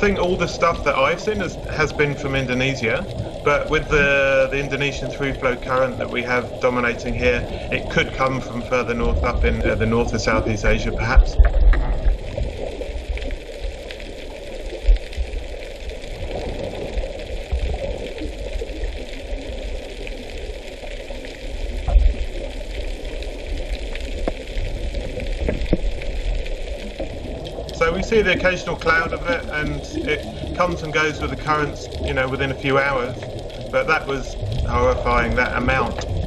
thing, all the stuff that I've seen has been from Indonesia, but with the Indonesian through-flow current that we have dominating here, it could come from further north up in the north of Southeast Asia, perhaps. We see the occasional cloud of it, and it comes and goes with the currents, you know, within a few hours, but that was horrifying, that amount.